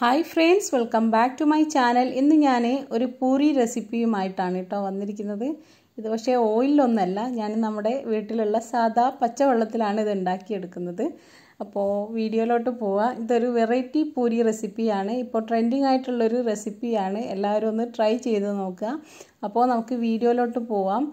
Hi friends, welcome back to my channel. Innu njan oru puri recipe umayittaan ito vannirikkunnathu. Idu pakshe oil onnalla, njan nammade veettilulla sada pacha vellathilana idu undakki edukkunnathu. Appo video lottu pova. Idu oru variety puri recipe aanu. Ippo trending aayittulla oru recipe aanu. Ellarum onnu try cheyidu nokka. Appo namukku video lottu povam.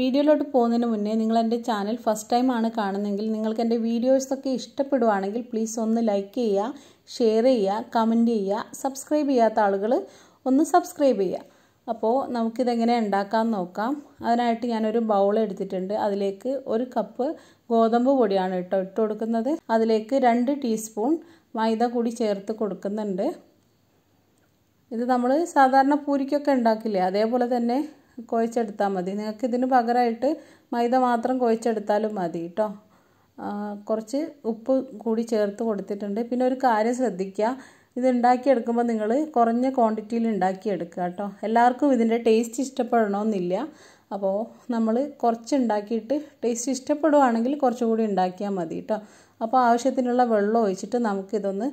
Video lot പോകുന്നതിന് മുന്നേ നിങ്ങൾ എൻ്റെ channel first time ആണ് കാണുന്നെങ്കിൽ നിങ്ങൾക്ക് എൻ്റെ videos ഒക്കെ ഇഷ്ടപ്പെടുവാണെങ്കിൽ പ്ലീസ് ഒന്ന് ലൈക്ക് ചെയ്യുക, ഷെയർ ചെയ്യുക, കമന്റ് ചെയ്യുക. സബ്സ്ക്രൈബ് ചെയ്യാത്ത ആളുകൾ ഒന്ന് സബ്സ്ക്രൈബ് ചെയ്യുക. അപ്പോൾ നമുക്ക് ഇത് എങ്ങനെ ഉണ്ടാക്കാൻ നോക്കാം. അതിനായിട്ട് ഞാൻ ഒരു ബൗൾ എടുത്തിട്ടുണ്ട്. അതിലേക്ക് ഒരു കപ്പ് ഗോതമ്പ് പൊടിയാണ് ഇട്ടോ ഇട്ട് കൊടുക്കുന്നത്. അതിലേക്ക് 2 ടീസ്പൂൺ മൈദ കൂടി ചേർത്ത് കൊടുക്കുന്നുണ്ട്. ഇത് നമ്മൾ സാധാരണ പൂരിക്കൊക്കെ ഉണ്ടാക്കില്ലേ അതേപോലെ തന്നെ കോഴിച്ചെടുത്താൽ മതി. നിങ്ങൾക്ക് ഇതിന് പകരമായിട്ട് മൈദ മാത്രം കോഴിച്ചെടുത്താലും മതി കേട്ടോ. കുറച്ച് ഉപ്പ് കൂടി ചേർത്ത് കൊടുത്തിട്ടുണ്ട്. പിന്നെ ഒരു കാര്യം ശ്രദ്ധിക്കുക, ഇത് ഉണ്ടാക്കിയെടുക്കുമ്പോൾ നിങ്ങൾ കുറഞ്ഞ ക്വാണ്ടിറ്റിയിൽ ഉണ്ടാക്കിയെടുക്കുക കേട്ടോ. എല്ലാവർക്കും ഇതിൻ്റെ ടേസ്റ്റ് ഇഷ്ടപ്പെടണമെന്നില്ല. അപ്പോൾ നമ്മൾ കുറച്ച് ഉണ്ടാക്കിയിട്ട് ടേസ്റ്റ് ഇഷ്ടപ്പെടുവാണെങ്കിൽ കുറച്ചുകൂടി ഉണ്ടാക്കിയാൽ മതി കേട്ടോ. അപ്പോൾ ആവശ്യത്തിനുള്ള വെള്ളം ഒഴിച്ചിട്ട് നമുക്കിതൊന്ന്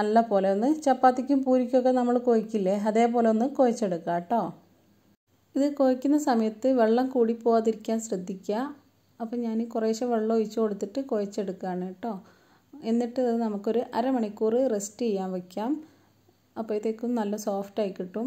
നല്ല പോലെ ഒന്ന് ചപ്പാത്തിക്കും പൂരിക്കൊക്കെ നമ്മൾ കുഴക്കില്ലേ അതേപോലെ ഒന്ന് കുഴച്ചെടുക്കുക കേട്ടോ. ഇത് കുഴയ്ക്കുന്ന സമയത്ത് വെള്ളം കൂടിപ്പോവാതിരിക്കാൻ ശ്രദ്ധിക്കുക. അപ്പം ഞാൻ കുറേശ്ശെ വെള്ളം ഒഴിച്ച് കൊടുത്തിട്ട് കുഴച്ചെടുക്കുകയാണ് കേട്ടോ. എന്നിട്ട് അത് നമുക്കൊരു അരമണിക്കൂർ റെസ്റ്റ് ചെയ്യാൻ വയ്ക്കാം. അപ്പോഴത്തേക്കും നല്ല സോഫ്റ്റായി കിട്ടും.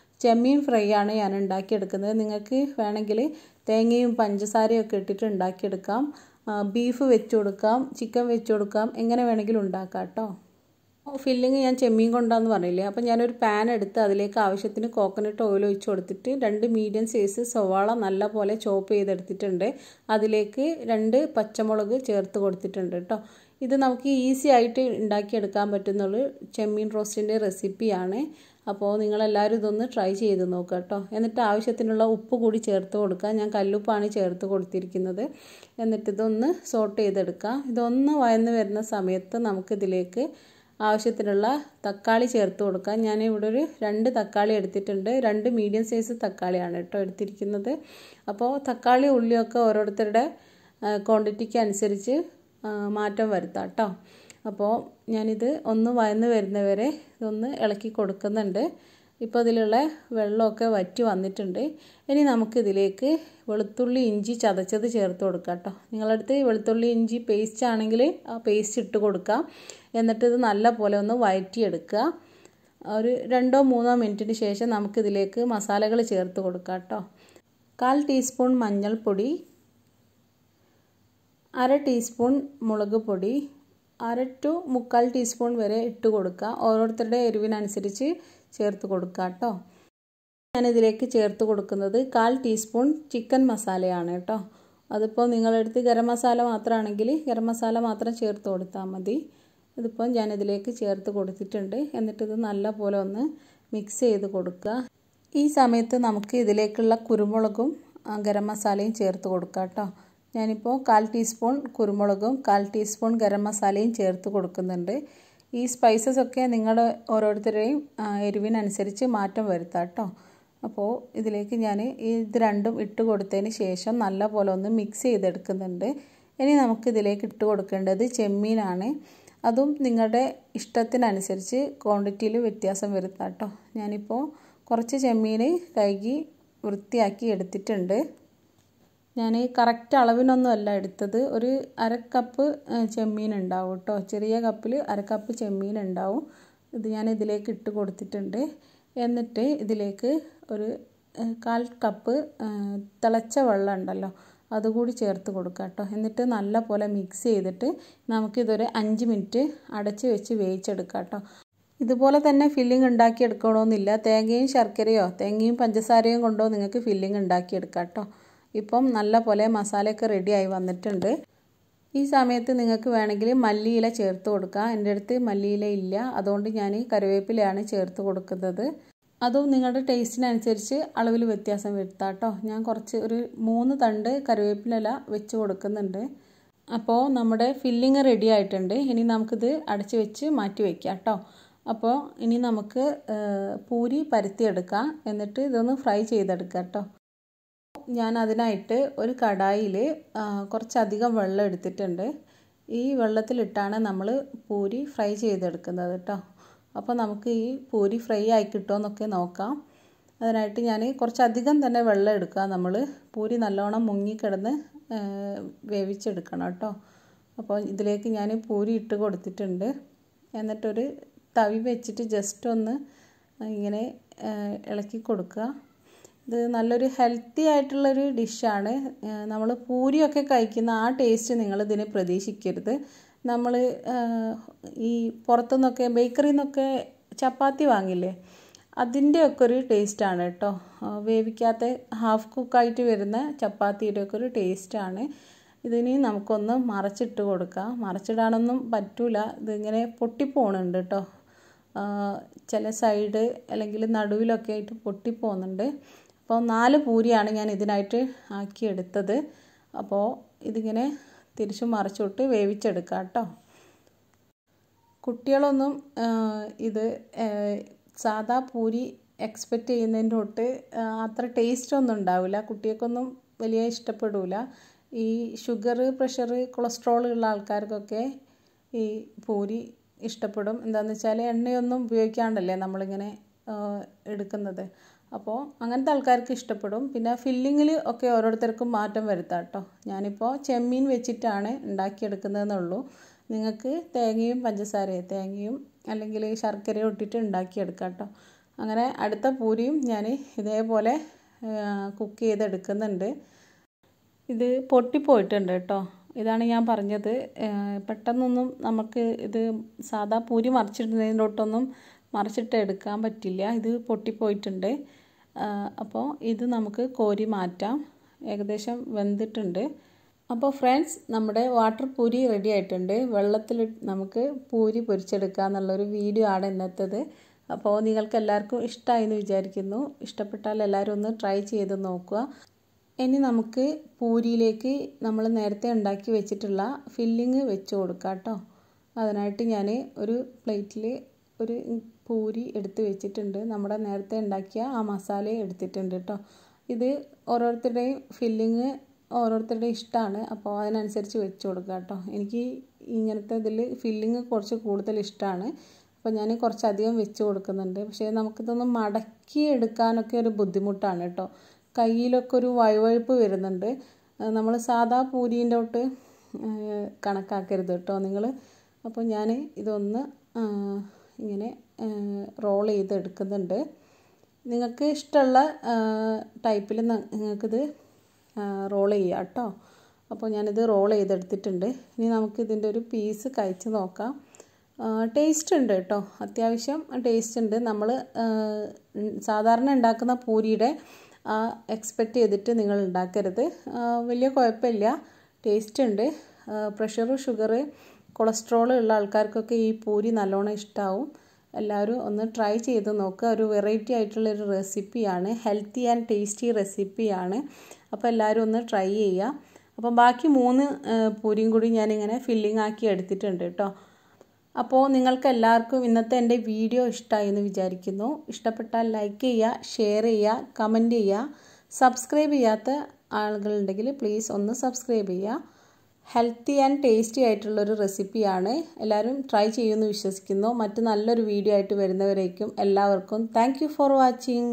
ചെമ്മീൻ ഫ്രൈ ആണ് ഞാൻ ഉണ്ടാക്കിയെടുക്കുന്നത്. നിങ്ങൾക്ക് വേണമെങ്കിൽ തേങ്ങയും പഞ്ചസാരയും ഒക്കെ ഇട്ടിട്ട് ഉണ്ടാക്കിയെടുക്കാം. ബീഫ് വെച്ച് കൊടുക്കാം, ചിക്കൻ വെച്ച് കൊടുക്കാം, എങ്ങനെ വേണമെങ്കിലും ഉണ്ടാക്കാം കേട്ടോ. ഫില്ലിങ് ഞാൻ ചെമ്മീൻ കൊണ്ടാന്ന് പറഞ്ഞില്ലേ. അപ്പം ഞാനൊരു പാൻ എടുത്ത് അതിലേക്ക് ആവശ്യത്തിന് കോക്കനട്ട് ഓയിൽ ഒഴിച്ച് കൊടുത്തിട്ട് 2 മീഡിയം സൈസ് സവാള നല്ല പോലെ ചോപ്പ് ചെയ്തെടുത്തിട്ടുണ്ട്. അതിലേക്ക് 2 പച്ചമുളക് ചേർത്ത് കൊടുത്തിട്ടുണ്ട് കേട്ടോ. ഇത് നമുക്ക് ഈസി ആയിട്ട് ഉണ്ടാക്കിയെടുക്കാൻ പറ്റുന്നൊരു ചെമ്മീൻ റോസ്റ്റിൻ്റെ റെസിപ്പിയാണ്. അപ്പോൾ നിങ്ങളെല്ലാവരും ഇതൊന്ന് ട്രൈ ചെയ്ത് നോക്കുക കേട്ടോ. എന്നിട്ട് ആവശ്യത്തിനുള്ള ഉപ്പ് കൂടി ചേർത്ത് കൊടുക്കുക. ഞാൻ കല്ലുപ്പാണ് ചേർത്ത് കൊടുത്തിരിക്കുന്നത്. എന്നിട്ട് ഇതൊന്ന് സോട്ട് ചെയ്തെടുക്കുക. ഇതൊന്ന് വഴന്ന് വരുന്ന സമയത്ത് നമുക്കിതിലേക്ക് ആവശ്യത്തിനുള്ള തക്കാളി ചേർത്ത് കൊടുക്കാം. ഞാനിവിടെ ഒരു 2 തക്കാളി എടുത്തിട്ടുണ്ട്. 2 മീഡിയം സൈസ് തക്കാളിയാണ് കേട്ടോ എടുത്തിരിക്കുന്നത്. അപ്പോൾ തക്കാളി ഉള്ളിയൊക്കെ ഓരോരുത്തരുടെ ക്വാണ്ടിറ്റിക്ക് അനുസരിച്ച് മാറ്റം വരുത്താം കേട്ടോ. അപ്പോൾ ഞാനിത് ഒന്ന് വഴന്ന് വരുന്നവരെ ഇതൊന്ന് ഇളക്കി കൊടുക്കുന്നുണ്ട്. ഇപ്പോൾ ഇതിലുള്ള വെള്ളമൊക്കെ വറ്റി വന്നിട്ടുണ്ട്. ഇനി നമുക്കിതിലേക്ക് വെളുത്തുള്ളി ഇഞ്ചി ചതച്ചത് ചേർത്ത് കൊടുക്കാം കേട്ടോ. നിങ്ങളടുത്ത് വെളുത്തുള്ളി ഇഞ്ചി പേസ്റ്റ് ആണെങ്കിൽ ആ പേസ്റ്റ് ഇട്ട് കൊടുക്കാം. എന്നിട്ട് ഇത് നല്ല പോലെ ഒന്ന് വഴറ്റിയെടുക്കുക. ഒരു 2-3 മിനിറ്റിന് ശേഷം നമുക്കിതിലേക്ക് മസാലകൾ ചേർത്ത് കൊടുക്കാം കേട്ടോ. 1/4 ടീസ്പൂൺ മഞ്ഞൾപ്പൊടി, 1/2 ടീസ്പൂൺ മുളക് പൊടി, 1/2 to 3/4 ടീസ്പൂൺ വരെ ഇട്ട് കൊടുക്കുക. ഓരോരുത്തരുടെ എരിവിനനുസരിച്ച് ചേർത്ത് കൊടുക്കുക കേട്ടോ. ഞാനിതിലേക്ക് ചേർത്ത് കൊടുക്കുന്നത് 1/4 ടീസ്പൂൺ ചിക്കൻ മസാലയാണ് കേട്ടോ. അതിപ്പോൾ നിങ്ങളെടുത്ത് ഗരം മസാല മാത്രമാണെങ്കിൽ ഗരം മസാല മാത്രം ചേർത്ത് കൊടുത്താൽ മതി. ഇതിപ്പോൾ ഞാനിതിലേക്ക് ചേർത്ത് കൊടുത്തിട്ടുണ്ട്. എന്നിട്ടിത് നല്ല പോലെ ഒന്ന് മിക്സ് ചെയ്ത് കൊടുക്കുക. ഈ സമയത്ത് നമുക്ക് ഇതിലേക്കുള്ള കുരുമുളകും ഗരം മസാലയും ചേർത്ത് കൊടുക്കുക കേട്ടോ. ഞാനിപ്പോൾ 1/4 ടീസ്പൂൺ കുരുമുളകും 1/4 ടീസ്പൂൺ ഗരം മസാലയും ചേർത്ത് കൊടുക്കുന്നുണ്ട്. ഈ സ്പൈസസ് ഒക്കെ നിങ്ങളുടെ ഓരോരുത്തരുടെയും എരിവിനനുസരിച്ച് മാറ്റം വരുത്താം കേട്ടോ. അപ്പോൾ ഇതിലേക്ക് ഞാൻ ഇത് രണ്ടും ഇട്ട് കൊടുത്തതിന് ശേഷം നല്ല പോലെ ഒന്ന് മിക്സ് ചെയ്തെടുക്കുന്നുണ്ട്. ഇനി നമുക്കിതിലേക്ക് ഇട്ട് കൊടുക്കേണ്ടത് ചെമ്മീനാണ്. അതും നിങ്ങളുടെ ഇഷ്ടത്തിനനുസരിച്ച് ക്വാണ്ടിറ്റിയിൽ വ്യത്യാസം വരുത്താം കേട്ടോ. ഞാനിപ്പോൾ കുറച്ച് ചെമ്മീൻ കഴുകി വൃത്തിയാക്കി എടുത്തിട്ടുണ്ട്. ഞാൻ കറക്റ്റ് അളവിനൊന്നുമല്ല എടുത്തത്. ഒരു അരക്കപ്പ് ചെമ്മീൻ ഉണ്ടാവും കേട്ടോ. ചെറിയ കപ്പിൽ അരക്കപ്പ് ചെമ്മീൻ ഉണ്ടാവും. ഇത് ഞാൻ ഇതിലേക്ക് ഇട്ട് കൊടുത്തിട്ടുണ്ട്. എന്നിട്ട് ഇതിലേക്ക് ഒരു 1/4 കപ്പ് തിളച്ച വെള്ളം ഉണ്ടല്ലോ അതുകൂടി ചേർത്ത് കൊടുക്കുക കേട്ടോ. എന്നിട്ട് നല്ല പോലെ മിക്സ് ചെയ്തിട്ട് നമുക്കിതൊരു 5 മിനിറ്റ് അടച്ച് വെച്ച് വേവിച്ചെടുക്കാം കേട്ടോ. ഇതുപോലെ തന്നെ ഫില്ലിംഗ് ഉണ്ടാക്കിയെടുക്കണമെന്നില്ല. തേങ്ങയും ശർക്കരയോ തേങ്ങയും പഞ്ചസാരയും കൊണ്ടോ നിങ്ങൾക്ക് ഫില്ലിംഗ് ഉണ്ടാക്കിയെടുക്കാം കേട്ടോ. ഇപ്പം നല്ല പോലെ മസാലയൊക്കെ റെഡിയായി വന്നിട്ടുണ്ട്. ഈ സമയത്ത് നിങ്ങൾക്ക് വേണമെങ്കിൽ മല്ലിയില ചേർത്ത് കൊടുക്കാം. എൻ്റെ അടുത്ത് മല്ലിയില ഇല്ല, അതുകൊണ്ട് ഞാൻ കറിവേപ്പിലയാണ് ചേർത്ത് കൊടുക്കുന്നത്. അതും നിങ്ങളുടെ ടേസ്റ്റിനനുസരിച്ച് അളവിൽ വ്യത്യാസം വരുത്താം കേട്ടോ. ഞാൻ കുറച്ച് ഒരു 3 തണ്ട് കറിവേപ്പിലില വെച്ച് കൊടുക്കുന്നുണ്ട്. അപ്പോൾ നമ്മുടെ ഫില്ലിങ് റെഡി ആയിട്ടുണ്ട്. ഇനി നമുക്കിത് അടച്ച് വെച്ച് മാറ്റി വയ്ക്കാം കേട്ടോ. അപ്പോൾ ഇനി നമുക്ക് പൂരി പരത്തിയെടുക്കാം, എന്നിട്ട് ഇതൊന്ന് ഫ്രൈ ചെയ്തെടുക്കാം കേട്ടോ. ഞാൻ അതിനായിട്ട് ഒരു കടായിൽ കുറച്ചധികം വെള്ളം എടുത്തിട്ടുണ്ട്. ഈ വെള്ളത്തിലിട്ടാണ് നമ്മൾ പൂരി ഫ്രൈ ചെയ്തെടുക്കുന്നത് കേട്ടോ. അപ്പോൾ നമുക്ക് ഈ പൂരി ഫ്രൈ ആയി കിട്ടുമെന്നൊക്കെ നോക്കാം. അതിനായിട്ട് ഞാൻ കുറച്ചധികം തന്നെ വെള്ളം എടുക്കുക. നമ്മൾ പൂരി നല്ലോണം മുങ്ങിക്കിടന്ന് വേവിച്ചെടുക്കണം കേട്ടോ. അപ്പോൾ ഇതിലേക്ക് ഞാൻ പൂരി ഇട്ട് കൊടുത്തിട്ടുണ്ട്. എന്നിട്ടൊരു തവി വെച്ചിട്ട് ജസ്റ്റ് ഒന്ന് ഇങ്ങനെ ഇളക്കി കൊടുക്കുക. ഇത് നല്ലൊരു ഹെൽത്തി ആയിട്ടുള്ളൊരു ഡിഷാണ്. നമ്മൾ പൂരിയൊക്കെ കഴിക്കുന്ന ആ ടേസ്റ്റ് നിങ്ങളിതിനെ പ്രതീക്ഷിക്കരുത്. നമ്മൾ ഈ പുറത്തുനിന്നൊക്കെ ബേക്കറിയിൽ നിന്നൊക്കെ ചപ്പാത്തി വാങ്ങില്ലേ, അതിൻ്റെയൊക്കെ ഒരു ടേസ്റ്റാണ് കേട്ടോ. വേവിക്കാത്ത ഹാഫ് കുക്കായിട്ട് വരുന്ന ചപ്പാത്തിയുടെയൊക്കെ ഒരു ടേസ്റ്റാണ്. ഇതിന് നമുക്കൊന്ന് മറച്ചിട്ട് കൊടുക്കാം. മറച്ചിടാനൊന്നും പറ്റില്ല, ഇതിങ്ങനെ പൊട്ടിപ്പോണുണ്ട് കേട്ടോ. ചില സൈഡ് അല്ലെങ്കിൽ നടുവിലൊക്കെ ആയിട്ട് പൊട്ടിപ്പോകുന്നുണ്ട്. അപ്പോൾ 4 പൂരിയാണ് ഞാൻ ഇതിനായിട്ട് ആക്കിയെടുത്തത്. അപ്പോൾ ഇതിങ്ങനെ തിരിച്ചു മറിച്ചിട്ട് വേവിച്ചെടുക്കുക കേട്ടോ. കുട്ടികളൊന്നും ഇത് സാധാ പൂരി എക്സ്പെക്റ്റ് ചെയ്യുന്നതിൻ്റെ തൊട്ട് അത്ര ടേസ്റ്റ് ഒന്നും ഉണ്ടാവില്ല. കുട്ടികൾക്കൊന്നും വലിയ ഇഷ്ടപ്പെടില്ല. ഈ ഷുഗർ, പ്രഷർ, കൊളസ്ട്രോൾ ഉള്ള ആൾക്കാർക്കൊക്കെ ഈ പൂരി ഇഷ്ടപ്പെടും. എന്താണെന്ന് വെച്ചാൽ എണ്ണയൊന്നും ഉപയോഗിക്കാണ്ടല്ലേ നമ്മളിങ്ങനെ എടുക്കുന്നത്. അപ്പോൾ അങ്ങനത്തെ ആൾക്കാർക്ക് ഇഷ്ടപ്പെടും. പിന്നെ ഫില്ലിങ്ങിൽ ഒക്കെ ഓരോരുത്തർക്കും മാറ്റം വരുത്താം കേട്ടോ. ഞാനിപ്പോൾ ചെമ്മീൻ വെച്ചിട്ടാണ് ഉണ്ടാക്കിയെടുക്കുന്നതെന്നുള്ളൂ. നിങ്ങൾക്ക് തേങ്ങയും പഞ്ചസാരയും അല്ലെങ്കിൽ ശർക്കരയും ഇട്ടിട്ട് ഉണ്ടാക്കിയെടുക്കാം കേട്ടോ. അങ്ങനെ അടുത്ത പൂരിയും ഞാൻ ഇതേപോലെ കുക്ക് ചെയ്തെടുക്കുന്നുണ്ട്. ഇത് പൊട്ടിപ്പോയിട്ടുണ്ട് കേട്ടോ. ഇതാണ് ഞാൻ പറഞ്ഞത്, പെട്ടെന്നൊന്നും നമുക്ക് ഇത് സാധാ പൂരി മറിച്ചിടുന്നതിലോട്ടൊന്നും മറിച്ചിട്ട് എടുക്കാൻ പറ്റില്ല. ഇത് പൊട്ടിപ്പോയിട്ടുണ്ട്. അപ്പോൾ ഇത് നമുക്ക് കോരി മാറ്റാം. ഏകദേശം വെന്തിട്ടുണ്ട്. അപ്പോൾ ഫ്രണ്ട്സ്, നമ്മുടെ വാട്ടർ പൂരി റെഡി ആയിട്ടുണ്ട്. വെള്ളത്തിൽ നമുക്ക് പൂരി പൊരിച്ചെടുക്കുക എന്നുള്ളൊരു വീഡിയോ ആണ് ഇന്നത്തേത്. അപ്പോൾ നിങ്ങൾക്ക് എല്ലാവർക്കും ഇഷ്ടമായി എന്ന് വിചാരിക്കുന്നു. ഇഷ്ടപ്പെട്ടാൽ എല്ലാവരും ഒന്ന് ട്രൈ ചെയ്ത് നോക്കുക. ഇനി നമുക്ക് പൂരിയിലേക്ക് നമ്മൾ നേരത്തെ ഉണ്ടാക്കി വെച്ചിട്ടുള്ള ഫില്ലിങ് വെച്ച് കൊടുക്കാം കേട്ടോ. അതിനായിട്ട് ഞാൻ ഒരു പ്ലേറ്റിൽ ഒരു പൂരി എടുത്ത് വെച്ചിട്ടുണ്ട്. നമ്മുടെ നേരത്തെ ഉണ്ടാക്കിയ ആ മസാല എടുത്തിട്ടുണ്ട് കേട്ടോ. ഇത് ഓരോരുത്തരുടെയും ഫില്ലിങ് ഓരോരുത്തരുടെയും ഇഷ്ടമാണ്. അപ്പോൾ അതിനനുസരിച്ച് വെച്ച് കൊടുക്കുക കേട്ടോ. എനിക്ക് ഇങ്ങനത്തെ ഇതിൽ ഫില്ലിങ് കുറച്ച് കൂടുതൽ ഇഷ്ടമാണ്. അപ്പോൾ ഞാൻ കുറച്ചധികം വെച്ച് കൊടുക്കുന്നുണ്ട്. പക്ഷേ നമുക്കിതൊന്ന് മടക്കി എടുക്കാനൊക്കെ ഒരു ബുദ്ധിമുട്ടാണ് കേട്ടോ. കയ്യിലൊക്കെ ഒരു വഴുവഴുപ്പ് വരുന്നുണ്ട്. നമ്മൾ സാധാ പൂരീൻ്റെ തൊട്ട് കണക്കാക്കരുത് കേട്ടോ നിങ്ങൾ. അപ്പോൾ ഞാൻ ഇതൊന്ന് ഇങ്ങനെ റോൾ ചെയ്തെടുക്കുന്നുണ്ട്. നിങ്ങൾക്ക് ഇഷ്ടമുള്ള ടൈപ്പിൽ നിങ്ങൾക്കിത് റോൾ ചെയ്യാം കേട്ടോ. അപ്പോൾ ഞാനിത് റോൾ ചെയ്തെടുത്തിട്ടുണ്ട്. ഇനി നമുക്കിതിൻ്റെ ഒരു പീസ് കഴിച്ച് നോക്കാം. ടേസ്റ്റ് ഉണ്ട് കേട്ടോ, അത്യാവശ്യം ടേസ്റ്റ് ഉണ്ട്. നമ്മൾ സാധാരണ ഉണ്ടാക്കുന്ന പൂരിയുടെ എക്സ്പെക്റ്റ് ചെയ്തിട്ട് നിങ്ങൾ ഉണ്ടാക്കരുത്. വലിയ കുഴപ്പമില്ല, ടേസ്റ്റ് ഉണ്ട്. പ്രഷർ, ഷുഗർ, കൊളസ്ട്രോൾ ഉള്ള ആൾക്കാർക്കൊക്കെ ഈ പൂരി നല്ലോണം ഇഷ്ടമാവും. എല്ലാവരും ഒന്ന് ട്രൈ ചെയ്ത് നോക്കുക. ഒരു വെറൈറ്റി ആയിട്ടുള്ളൊരു റെസിപ്പിയാണ്, ഹെൽത്തി ആൻഡ് ടേസ്റ്റി റെസിപ്പിയാണ്. അപ്പോൾ എല്ലാവരും ഒന്ന് ട്രൈ ചെയ്യുക. അപ്പം ബാക്കി 3 പൂരിയും കൂടി ഞാനിങ്ങനെ ഫില്ലിംഗ് ആക്കി എടുത്തിട്ടുണ്ട് കേട്ടോ. അപ്പോൾ നിങ്ങൾക്ക് എല്ലാവർക്കും ഇന്നത്തെ എൻ്റെ വീഡിയോ ഇഷ്ടമായി എന്ന് വിചാരിക്കുന്നു. ഇഷ്ടപ്പെട്ടാൽ ലൈക്ക് ചെയ്യുക, ഷെയർ ചെയ്യുക, കമൻറ്റ് ചെയ്യുക. സബ്സ്ക്രൈബ് ചെയ്യാത്ത ആളുകളുണ്ടെങ്കിൽ പ്ലീസ് ഒന്ന് സബ്സ്ക്രൈബ് ചെയ്യുക. ഹെൽത്തി ആൻഡ് ടേസ്റ്റി ആയിട്ടുള്ളൊരു റെസിപ്പിയാണ്. എല്ലാവരും ട്രൈ ചെയ്യുമെന്ന് വിശ്വസിക്കുന്നു. മറ്റ് നല്ലൊരു വീഡിയോ ആയിട്ട് വരുന്നവരേക്കും എല്ലാവർക്കും താങ്ക് യു ഫോർ വാച്ചിങ്.